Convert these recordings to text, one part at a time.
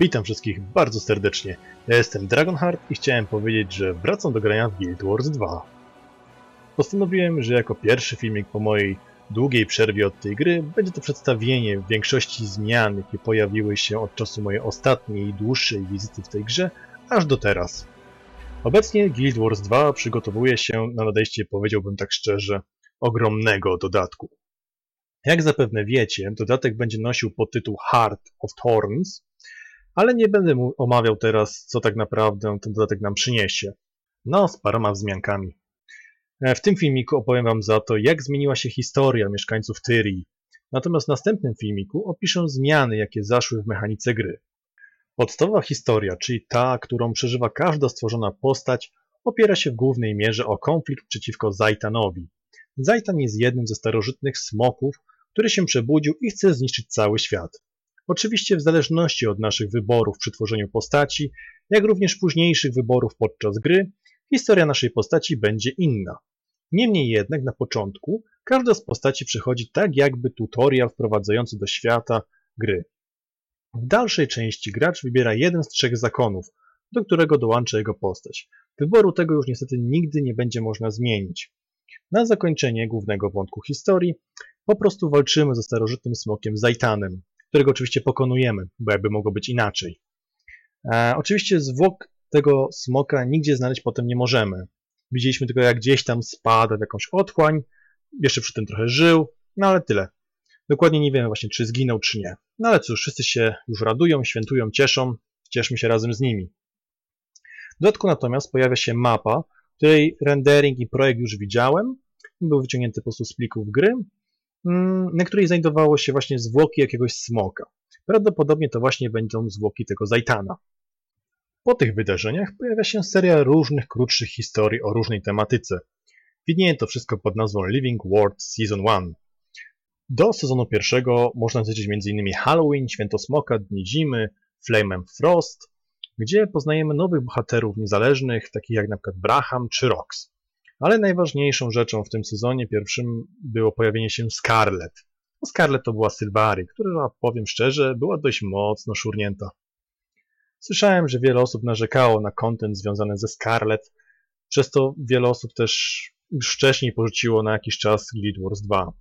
Witam wszystkich bardzo serdecznie, ja jestem Dragonheart i chciałem powiedzieć, że wracam do grania w Guild Wars 2. Postanowiłem, że jako pierwszy filmik po mojej długiej przerwie od tej gry będzie to przedstawienie większości zmian, jakie pojawiły się od czasu mojej ostatniej i dłuższej wizyty w tej grze, aż do teraz. Obecnie Guild Wars 2 przygotowuje się na nadejście, powiedziałbym tak szczerze, ogromnego dodatku. Jak zapewne wiecie, dodatek będzie nosił podtytuł Heart of Thorns, ale nie będę omawiał teraz, co tak naprawdę ten dodatek nam przyniesie. No, z paroma wzmiankami. W tym filmiku opowiem Wam za to, jak zmieniła się historia mieszkańców Tyrii. Natomiast w następnym filmiku opiszę zmiany, jakie zaszły w mechanice gry. Podstawowa historia, czyli ta, którą przeżywa każda stworzona postać, opiera się w głównej mierze o konflikt przeciwko Zhaitanowi. Zhaitan jest jednym ze starożytnych smoków, który się przebudził i chce zniszczyć cały świat. Oczywiście w zależności od naszych wyborów przy tworzeniu postaci, jak również późniejszych wyborów podczas gry, historia naszej postaci będzie inna. Niemniej jednak na początku każda z postaci przechodzi tak jakby tutorial wprowadzający do świata gry. W dalszej części gracz wybiera jeden z trzech zakonów, do którego dołącza jego postać. Wyboru tego już niestety nigdy nie będzie można zmienić. Na zakończenie głównego wątku historii po prostu walczymy ze starożytnym smokiem Zhaitanem, którego oczywiście pokonujemy, bo jakby mogło być inaczej. Oczywiście zwłok tego smoka nigdzie znaleźć potem nie możemy. Widzieliśmy tylko, jak gdzieś tam spada w jakąś otchłań, jeszcze przy tym trochę żył, no ale tyle. Dokładnie nie wiemy właśnie, czy zginął, czy nie. No ale cóż, wszyscy się już radują, świętują, cieszą, cieszmy się razem z nimi. W dodatku natomiast pojawia się mapa, której rendering i projekt już widziałem, był wyciągnięty po prostu z plików gry, na której znajdowało się właśnie zwłoki jakiegoś smoka. Prawdopodobnie to właśnie będą zwłoki tego Zhaitana. Po tych wydarzeniach pojawia się seria różnych krótszych historii o różnej tematyce. Widnieje to wszystko pod nazwą Living World Season 1. Do sezonu pierwszego można zliczyć m.in. Halloween, Święto Smoka, Dni Zimy, Flame and Frost, gdzie poznajemy nowych bohaterów niezależnych, takich jak np. Braham czy Rox. Ale najważniejszą rzeczą w tym sezonie pierwszym było pojawienie się Scarlet. Scarlet to była Sylvari, która, powiem szczerze, była dość mocno szurnięta. Słyszałem, że wiele osób narzekało na content związany ze Scarlet, przez to wiele osób też już wcześniej porzuciło na jakiś czas Guild Wars 2.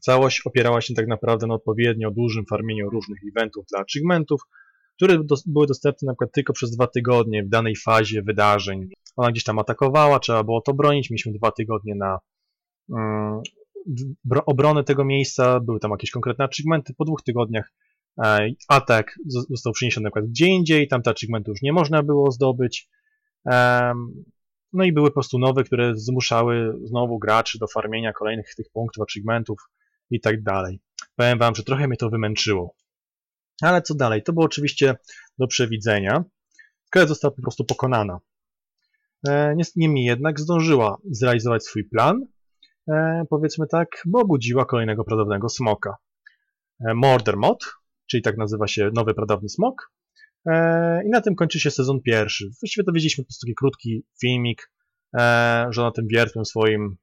Całość opierała się tak naprawdę na odpowiednio dużym farmieniu różnych eventów dla achievementów, które były dostępne na przykład tylko przez 2 tygodnie w danej fazie wydarzeń. Ona gdzieś tam atakowała, trzeba było to bronić, mieliśmy 2 tygodnie na obronę tego miejsca, były tam jakieś konkretne achievementy, po 2 tygodniach atak został przeniesiony na przykład gdzie indziej, tamte achievementy już nie można było zdobyć, no i były po prostu nowe, które zmuszały znowu graczy do farmienia kolejnych tych punktów, achievementów i tak dalej. Powiem Wam, że trochę mnie to wymęczyło. Ale co dalej? To było oczywiście do przewidzenia. Scarlet została po prostu pokonana. Niemniej jednak zdążyła zrealizować swój plan, powiedzmy tak, bo obudziła kolejnego pradawnego smoka. Mordremoth, czyli tak nazywa się nowy pradawny smok. I na tym kończy się sezon pierwszy. Właściwie to widzieliśmy po prostu taki krótki filmik, że ona tym wiertłem swoim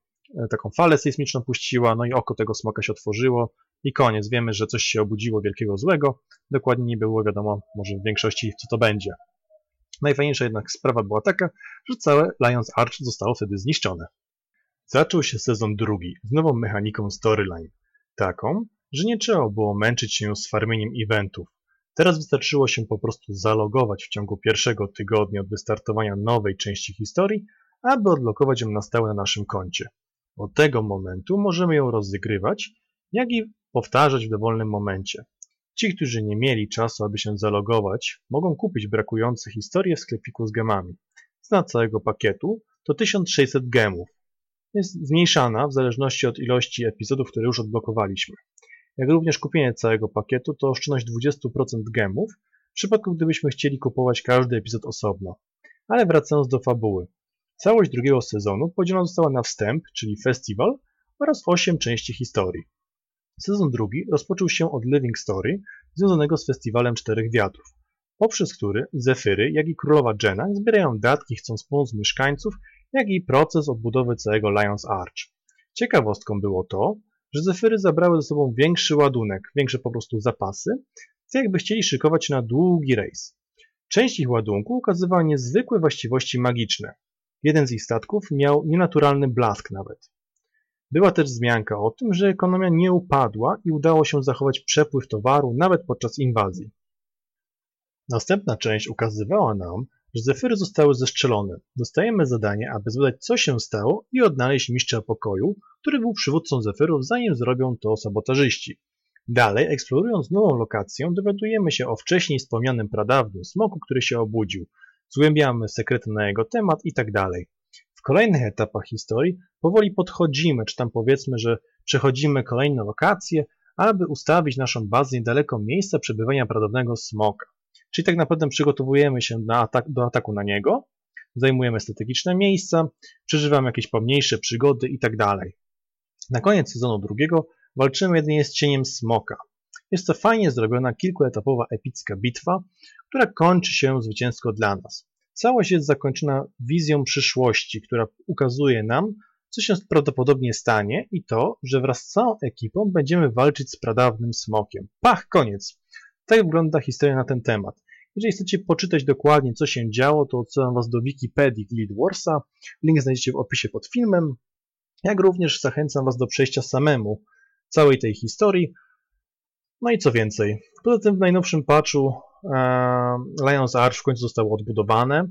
taką falę sejsmiczną puściła, no i oko tego smoka się otworzyło. I koniec, wiemy, że coś się obudziło wielkiego złego, dokładnie nie było wiadomo może w większości co to będzie. Najfajniejsza jednak sprawa była taka, że całe Lions Arch zostało wtedy zniszczone. Zaczął się sezon drugi z nową mechaniką storyline, taką, że nie trzeba było męczyć się z farmieniem eventów. Teraz wystarczyło się po prostu zalogować w ciągu pierwszego tygodnia od wystartowania nowej części historii, aby odlokować ją na stałe na naszym koncie. Od tego momentu możemy ją rozgrywać, jak i powtarzać w dowolnym momencie. Ci, którzy nie mieli czasu, aby się zalogować, mogą kupić brakujące historie w sklepiku z gemami. Cena całego pakietu to 1600 gemów. Jest zmniejszana w zależności od ilości epizodów, które już odblokowaliśmy. Jak również kupienie całego pakietu to oszczędność 20% gemów, w przypadku gdybyśmy chcieli kupować każdy epizod osobno. Ale wracając do fabuły. Całość drugiego sezonu podzielona została na wstęp, czyli festiwal, oraz 8 części historii. Sezon drugi rozpoczął się od Living Story, związanego z festiwalem Czterech Wiatrów, poprzez który Zephyry, jak i królowa Jenna zbierają datki, chcąc pomóc mieszkańców, jak i proces odbudowy całego Lions Arch. Ciekawostką było to, że Zephyry zabrały ze sobą większy ładunek, większe po prostu zapasy, co jakby chcieli szykować na długi rejs. Część ich ładunku okazywała niezwykłe właściwości magiczne. Jeden z ich statków miał nienaturalny blask nawet. Była też wzmianka o tym, że ekonomia nie upadła i udało się zachować przepływ towaru nawet podczas inwazji. Następna część ukazywała nam, że Zephyry zostały zestrzelone. Dostajemy zadanie, aby zbadać, co się stało i odnaleźć mistrza pokoju, który był przywódcą Zefyrów, zanim zrobią to sabotażyści. Dalej, eksplorując nową lokację, dowiadujemy się o wcześniej wspomnianym pradawnym smoku, który się obudził. Zgłębiamy sekrety na jego temat i tak dalej. W kolejnych etapach historii powoli podchodzimy, czy tam powiedzmy, że przechodzimy kolejne lokacje, aby ustawić naszą bazę niedaleko miejsca przebywania pradawnego smoka. Czyli tak naprawdę przygotowujemy się do ataku na niego, zajmujemy strategiczne miejsca, przeżywamy jakieś pomniejsze przygody i tak dalej. Na koniec sezonu drugiego walczymy jedynie z cieniem smoka. Jest to fajnie zrobiona kilkuetapowa epicka bitwa, która kończy się zwycięsko dla nas. Całość jest zakończona wizją przyszłości, która ukazuje nam, co się prawdopodobnie stanie i to, że wraz z całą ekipą będziemy walczyć z pradawnym smokiem. Pach, koniec! Tak wygląda historia na ten temat. Jeżeli chcecie poczytać dokładnie, co się działo, to odsyłam Was do Wikipedii Guild Warsa. Link znajdziecie w opisie pod filmem. Jak również zachęcam Was do przejścia samemu całej tej historii. No i co więcej. Poza tym w najnowszym patchu Lions Arch w końcu zostało odbudowane.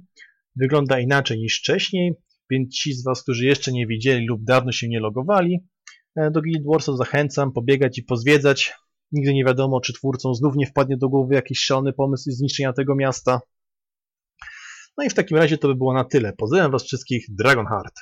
Wygląda inaczej niż wcześniej, więc ci z Was, którzy jeszcze nie widzieli lub dawno się nie logowali, do Guild Warsa zachęcam pobiegać i pozwiedzać. Nigdy nie wiadomo, czy twórcom znów nie wpadnie do głowy jakiś szalony pomysł zniszczenia tego miasta. No i w takim razie to by było na tyle. Pozdrawiam Was wszystkich, Dragonheart.